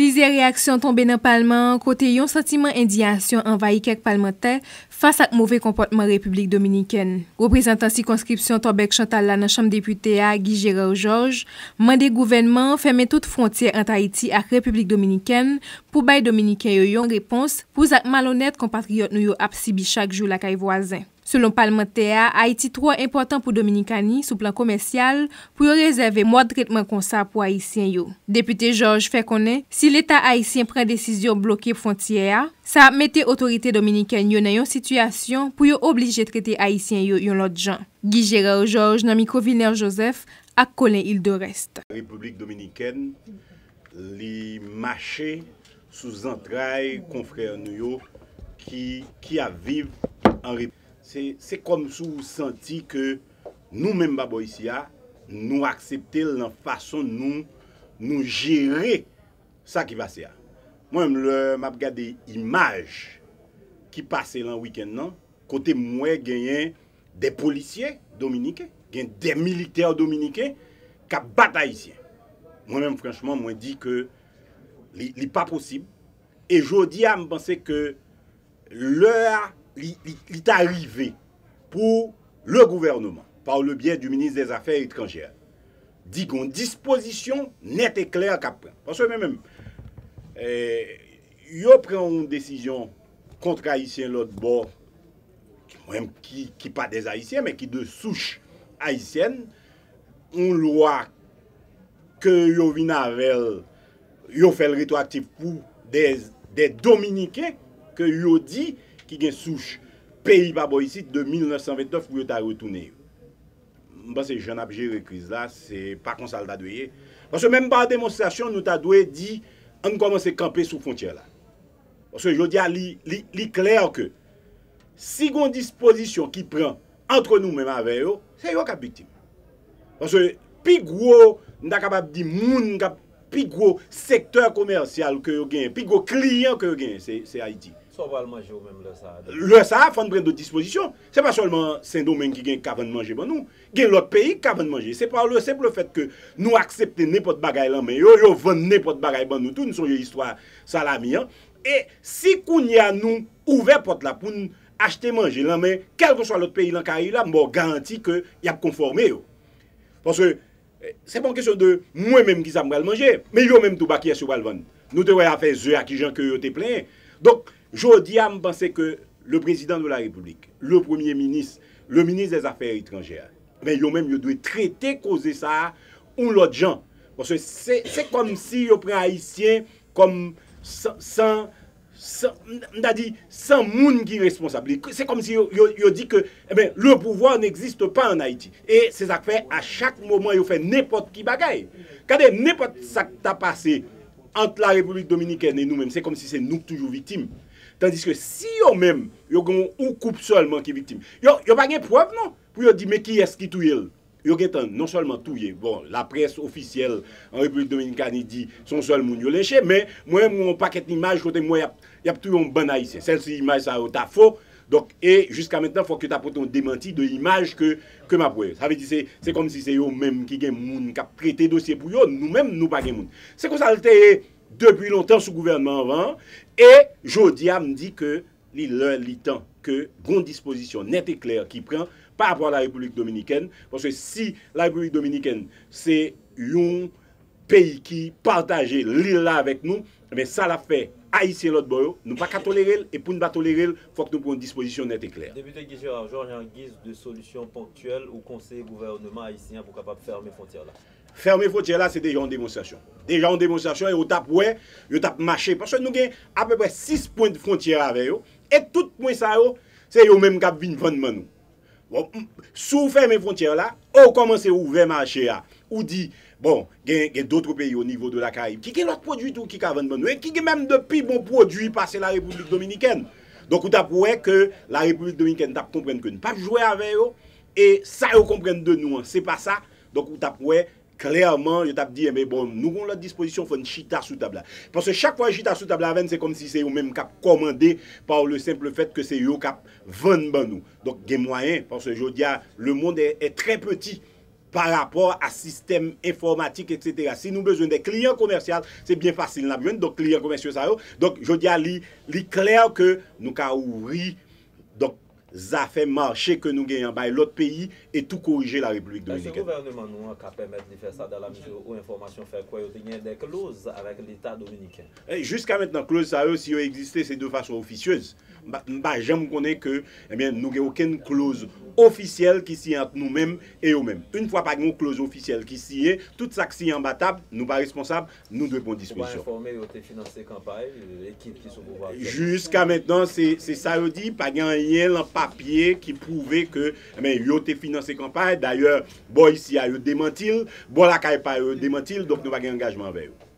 Plusieurs réactions tombées dans le Parlement, côté un sentiment d'indignation envahi quelques parlementaires face à mauvais comportement République Dominicaine. Représentant circonscription Tobek Chantal dans la Chambre députée à Guy Gérard Georges, mandé gouvernement fermer toute frontière entre Haïti et République Dominicaine pour bail dominicain une réponse pour les malhonnêtes compatriotes nous absibi chaque jour la caille voisin. Selon parlementaire, Haïti trop important pour Dominicani sous plan commercial pour réserver moins de traitement comme ça pour Haïtiens. Député Georges fait connaître si l'État haïtien prend décision bloquer frontière, ça mettait autorité dominicaine dans une situation pour obliger de traiter Haïtiens yon autre gens. Guy Gérard Georges dans micro Villeneuve Joseph à Colin Île de Reste. La République dominicaine li marché sous entrailles confrères nous qui a vivre en République. C'est comme si vous sentiez que nous-mêmes, nous acceptons la façon dont nous gérons ça qui va se faire. Moi-même, je regarde des images qui passent le week-end. Côté moi, j'ai des policiers dominicains, des militaires dominicains qui battent Haïtiens. Moi-même, franchement, je dis que ce n'est pas possible. Et je dis à me penser que l'heure. Il est arrivé pour le gouvernement, par le biais du ministre des Affaires étrangères, dit qu'on disposition nette et claire qu'à prendre. Parce que même, il prend une décision contre Haïtien l'autre bord, qui pas des Haïtiens, mais qui de souche haïtienne, une loi que Yovinavel, il fait le rétroactif pour des Dominicains, que il dit qui gen souche pays baboïsite de 1929 pour y retourner. Parce que j'en ai géré crise là, c'est pas comme ça le. Parce que même par démonstration, nous t'a doué dit, on commence à camper sous frontière là. Parce que je dis à lui clair que, si on disposition qui prend entre nous-mêmes avec eux, c'est eux qui sont victimes. Parce que, plus gros, nous sommes capables de dire, plus gros secteur commercial que vous gagnez, plus gros client que vous gagnez, c'est Haïti. Le Sahara, il faut prendre d'autres dispositions. Ce n'est pas seulement Saint-Domingue qui gagne qu'avant de manger pour nous. Il y a l'autre pays qui avant de manger. C'est par le simple fait que nous acceptons n'importe quoi, mais nous vendons n'importe quoi pour nous. Tout nous sommes une histoire salami. Et si nous ouvrons porte là pour nous acheter manger, mais quel que soit l'autre pays, je garantis qu'il y a conformé. Parce que ce n'est pas une question de moi-même qui vais manger, mais moi-même tout qui est sur le vendre. Nous devons faire des à qui gens que vous plein. Donc, je dis à me penser que le président de la République, le premier ministre, le ministre des Affaires étrangères, mais eux-mêmes, ils doivent traiter, causer ça, ou l'autre gens. Parce que c'est comme si ils prennent Haïtiens comme sans monde qui est responsable. C'est comme si ils disent que eh bien, le pouvoir n'existe pas en Haïti. Et c'est ça que fait à chaque moment, ils font n'importe qui bagaille. Quand n'importe ça qui t'a passé entre la République dominicaine et nous-mêmes, c'est comme si c'est nous toujours victimes. Tandis que si eux-mêmes, ils coupent seulement qui victime, ils n'ont pas de preuve, non? Pour dire, mais qui est-ce qui touille? Ils ont non seulement touillé, bon, la presse officielle en République dominicaine dit, son seul monde est léché, mais moi-même, mon paquet d'image, côté moi, il y a tout un bon haïtien. Celle-ci, l'image, ça a faux. Donc, et jusqu'à maintenant, il faut que tu apportes un démenti de l'image que ma preuve. Ça veut dire, c'est comme si c'est eux-mêmes qui ont prêté dossier pour eux, nous-mêmes, nous pas de monde. C'est comme ça, depuis longtemps sous gouvernement avant, et Jodia me dit que le temps que bonne disposition nette et claire qui prend par rapport à la République dominicaine, parce que si la République dominicaine c'est un pays qui partage l'île là avec nous, mais ça l'a fait Haïtien l'autre boyo, nous pas tolérer et pour ne pas tolérer, faut que nous prenions disposition nette et claire. Député Guy Gérard Georges, en guise de solution ponctuelle au conseil gouvernement haïtien pour capable fermer frontières là. Fermer frontières là, c'est déjà en démonstration. Déjà en démonstration et au tape ouais, au tape marché parce que nous avons à peu près 6 points de frontière avec eux et tout point ça c'est eux même qui viennent vendre nous. Bon, sous fermer frontières là, on commence à ouvrir marché là. Ou dit, bon, il y a d'autres pays au niveau de la Caraïbe qui ont l'autre produit tout qui vendent bon et qui ont même de plus bons produits passé la République dominicaine. Donc, on a que la République dominicaine a compris que nous ne pouvons pas jouer avec eux et ça, ils comprennent de nous, c'est pas ça. Donc, on a clairement, je t'ai dit, mais bon, nous avons la disposition, il faut une chita sous table. Parce que chaque fois que chita sous table, c'est comme si c'est eux-mêmes qui commandé par le simple fait que c'est eux qui vendent nous. Donc, il y a moyen, parce que je dis, le monde est très petit. par rapport à système informatique, etc. Si nous besoin des clients commerciaux, c'est bien facile, nous avons donc clients commerciaux. Donc, je dis à lui, il est clair que nous avons ouvert ça fait marcher que nous gagnons par l'autre pays et tout corriger la République dominicaine. Le gouvernement nous a permis de faire ça dans la mesure où l'information fait quoi? Il y a des clauses avec l'État dominicain. Jusqu'à maintenant, clause ça, si elles existaient, c'est de façon officieuse. J'aime qu'on ait que nous n'avons aucune clause officielle qui s'y entre nous-mêmes et eux-mêmes. Une fois par une clause officielle qui s'y est, tout ça qui s'y est en battable, nous pas responsables, nous devons disposition. Vous informer, vous avez financé campagne, l'équipe qui se pouvoir. Jusqu'à maintenant, c'est ça, je dis, pas gagné papier qui prouvait que yo te financé campagne. D'ailleurs, bon ici a yo démentil, bon la caille pas yo démentil, donc nous pas un engagement avec eux.